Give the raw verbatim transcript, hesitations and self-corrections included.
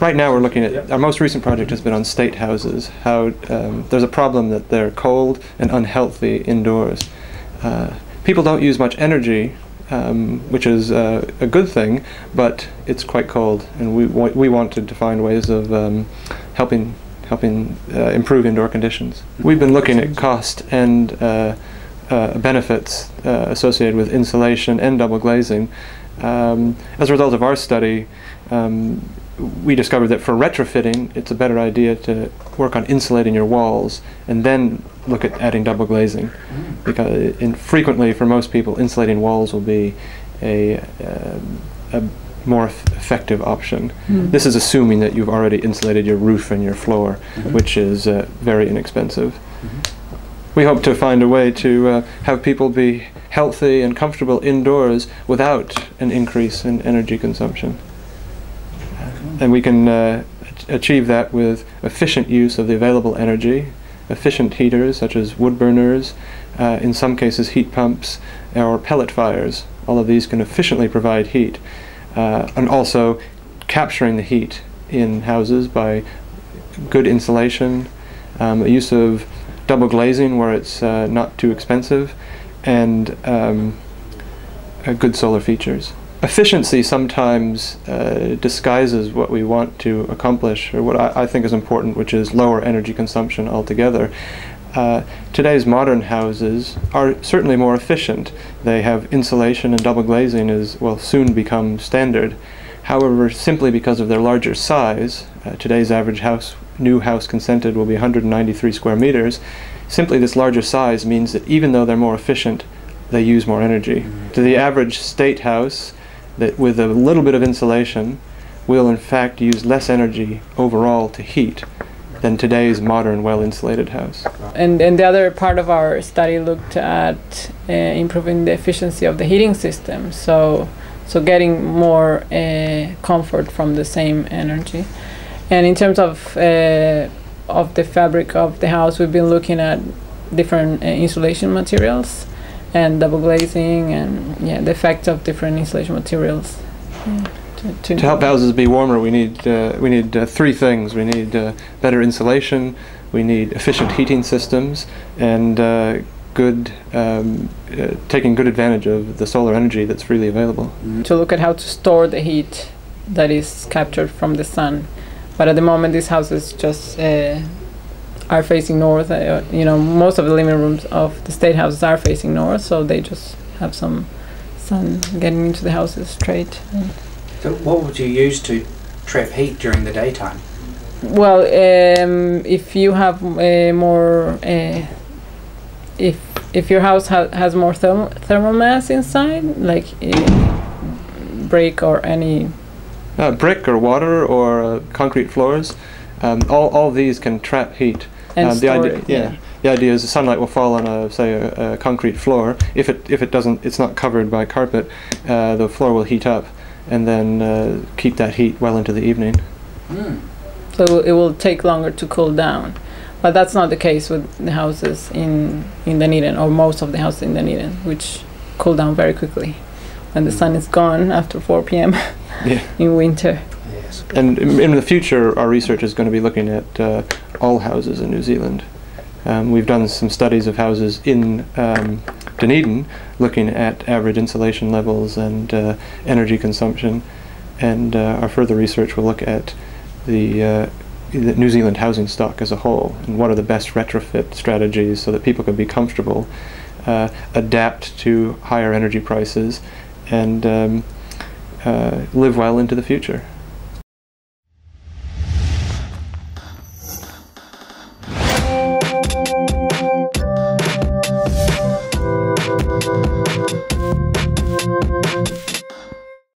Right now we're looking at, our most recent project has been on state houses, how um, there's a problem that they're cold and unhealthy indoors. Uh, people don't use much energy, um, which is uh, a good thing, but it's quite cold, and we, wa we wanted to find ways of um, helping, helping uh, improve indoor conditions. We've been looking at cost and uh, uh, benefits uh, associated with insulation and double glazing. Um, as a result of our study, um, we discovered that for retrofitting, it's a better idea to work on insulating your walls and then look at adding double glazing. Because in frequently, for most people, insulating walls will be a, uh, a more effective option. Mm. This is assuming that you've already insulated your roof and your floor, mm-hmm. which is uh, very inexpensive. Mm-hmm. We hope to find a way to uh, have people be healthy and comfortable indoors without an increase in energy consumption. And we can uh, achieve that with efficient use of the available energy, efficient heaters such as wood burners, uh, in some cases heat pumps or pellet fires. All of these can efficiently provide heat, uh, and also capturing the heat in houses by good insulation, um, the use of double glazing where it's uh, not too expensive, and um, uh, good solar features. Efficiency sometimes uh, disguises what we want to accomplish, or what I, I think is important, which is lower energy consumption altogether. Uh, today's modern houses are certainly more efficient. They have insulation, and double glazing is will soon become standard. However, simply because of their larger size, uh, today's average house, new house consented, will be one hundred ninety-three square meters. Simply this larger size means that even though they're more efficient, they use more energy. Mm-hmm. To the average state house, that with a little bit of insulation will in fact use less energy overall to heat than today's modern well-insulated house. And, and the other part of our study looked at uh, improving the efficiency of the heating system, so, so getting more uh, comfort from the same energy. And in terms of, uh, of the fabric of the house, we've been looking at different uh, insulation materials and double glazing, and yeah, the effects of different insulation materials. Yeah, to, to, to help houses be warmer, we need uh, we need uh, three things. We need uh, better insulation, we need efficient heating systems, and uh, good um, uh, taking good advantage of the solar energy that's freely available. Mm-hmm. To look at how to store the heat that is captured from the sun, but at the moment these houses just uh, are facing north. Uh, you know, most of the living rooms of the state houses are facing north, so they just have some sun getting into the houses straight. So what would you use to trap heat during the daytime? Well, um, if you have uh, more, uh, if if your house ha has more therm thermal mass inside, like uh, brick or any uh, brick or water or uh, concrete floors, um, all all these can trap heat. Uh, the idea, yeah, yeah. The idea is the sunlight will fall on a, say, a, a concrete floor. If it if it doesn't, it's not covered by carpet. Uh, the floor will heat up, and then uh, keep that heat well into the evening. Mm. So it will take longer to cool down, but that's not the case with the houses in in Dunedin, or most of the houses in Dunedin, which cool down very quickly when the sun is gone after four P M yeah. in winter. Yes. And in, in the future, our research is going to be looking at uh, all houses in New Zealand. Um, we've done some studies of houses in um, Dunedin, looking at average insulation levels and uh, energy consumption, and uh, our further research will look at the, uh, the New Zealand housing stock as a whole, and what are the best retrofit strategies so that people can be comfortable, uh, adapt to higher energy prices, and um, uh, live well into the future.